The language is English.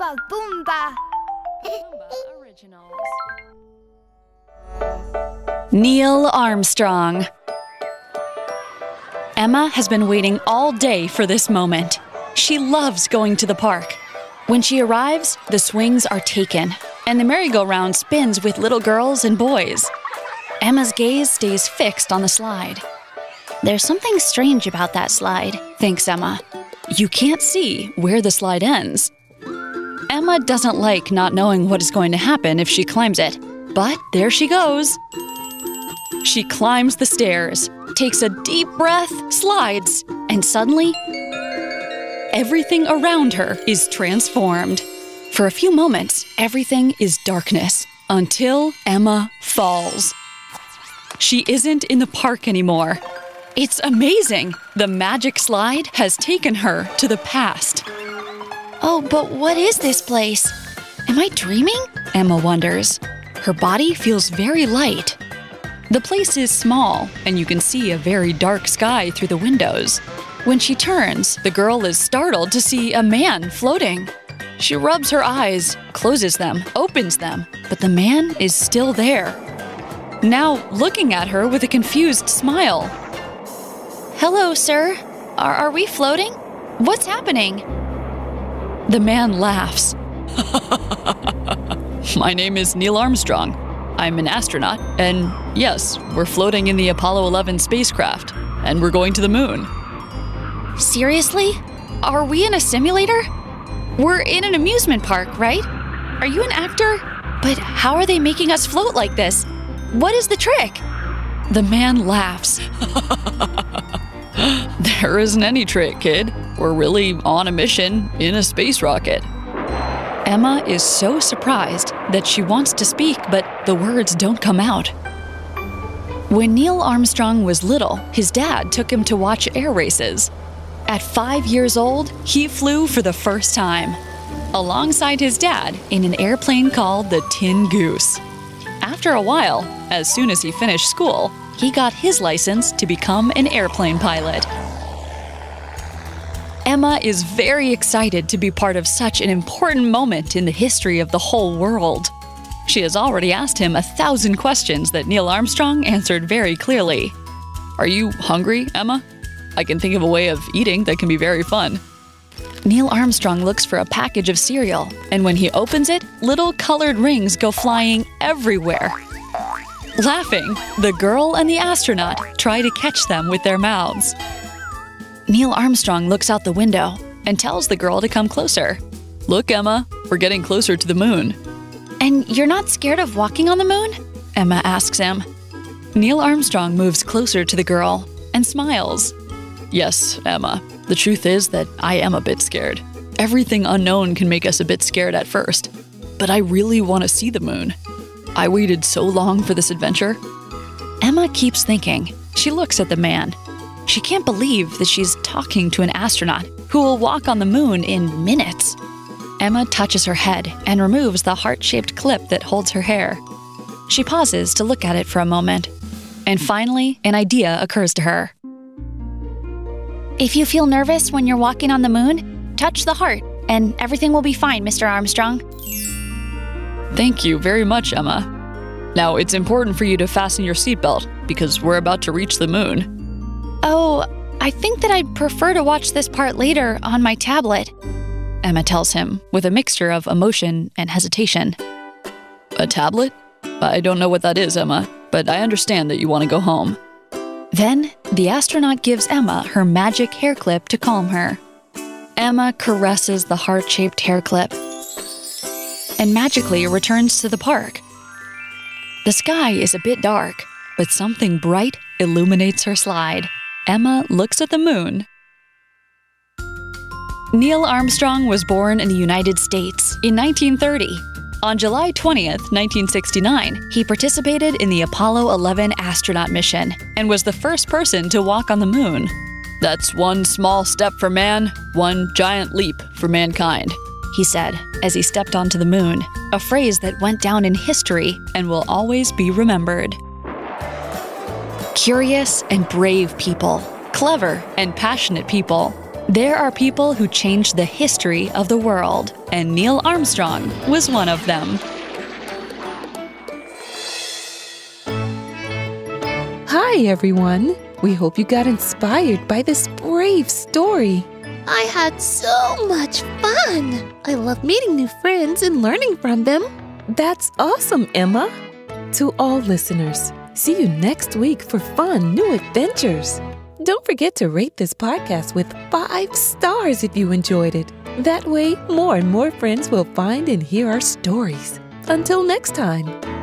Papumba. Neil Armstrong. Emma has been waiting all day for this moment. She loves going to the park. When she arrives, the swings are taken, and the merry-go-round spins with little girls and boys. Emma's gaze stays fixed on the slide. There's something strange about that slide, thinks Emma. You can't see where the slide ends. Emma doesn't like not knowing what is going to happen if she climbs it, but there she goes. She climbs the stairs, takes a deep breath, slides, and suddenly, everything around her is transformed. For a few moments, everything is darkness until Emma falls. She isn't in the park anymore. It's amazing! The magic slide has taken her to the past. Oh, but what is this place? Am I dreaming? Emma wonders. Her body feels very light. The place is small, and you can see a very dark sky through the windows. When she turns, the girl is startled to see a man floating. She rubs her eyes, closes them, opens them, but the man is still there. Now looking at her with a confused smile. Hello, sir. Are we floating? What's happening? The man laughs. My name is Neil Armstrong. I'm an astronaut, and yes, we're floating in the Apollo 11 spacecraft, and we're going to the moon. Seriously? Are we in a simulator? We're in an amusement park, right? Are you an actor? But how are they making us float like this? What is the trick? The man laughs. There isn't any trick, kid. We're really on a mission in a space rocket. Emma is so surprised that she wants to speak, but the words don't come out. When Neil Armstrong was little, his dad took him to watch air races. At 5 years old, he flew for the first time, alongside his dad in an airplane called the Tin Goose. After a while, as soon as he finished school, he got his license to become an airplane pilot. Emma is very excited to be part of such an important moment in the history of the whole world. She has already asked him 1,000 questions that Neil Armstrong answered very clearly. Are you hungry, Emma? I can think of a way of eating that can be very fun. Neil Armstrong looks for a package of cereal, and when he opens it, little colored rings go flying everywhere. Laughing, the girl and the astronaut try to catch them with their mouths. Neil Armstrong looks out the window and tells the girl to come closer. Look, Emma, we're getting closer to the moon. And you're not scared of walking on the moon? Emma asks him. Neil Armstrong moves closer to the girl and smiles. Yes, Emma, the truth is that I am a bit scared. Everything unknown can make us a bit scared at first, but I really want to see the moon. I waited so long for this adventure. Emma keeps thinking. She looks at the man. She can't believe that she's talking to an astronaut who will walk on the moon in minutes. Emma touches her head and removes the heart-shaped clip that holds her hair. She pauses to look at it for a moment. And finally, an idea occurs to her. If you feel nervous when you're walking on the moon, touch the heart and everything will be fine, Mr. Armstrong. Thank you very much, Emma. Now, it's important for you to fasten your seatbelt because we're about to reach the moon. Oh, I think that I'd prefer to watch this part later on my tablet, Emma tells him with a mixture of emotion and hesitation. A tablet? I don't know what that is, Emma, but I understand that you want to go home. Then, the astronaut gives Emma her magic hair clip to calm her. Emma caresses the heart-shaped hair clip and magically returns to the park. The sky is a bit dark, but something bright illuminates her slide. Emma looks at the moon. Neil Armstrong was born in the United States in 1930. On July 20th, 1969, he participated in the Apollo 11 astronaut mission and was the first person to walk on the moon. That's one small step for man, one giant leap for mankind, he said as he stepped onto the moon, a phrase that went down in history and will always be remembered. Curious and brave people, clever and passionate people, There are people who changed the history of the world, and Neil Armstrong was one of them. Hi, everyone. We hope you got inspired by this brave story. I had so much fun. I love meeting new friends and learning from them. That's awesome, Emma. To all listeners, see you next week for fun new adventures. Don't forget to rate this podcast with 5 stars if you enjoyed it. That way, more and more friends will find and hear our stories. Until next time.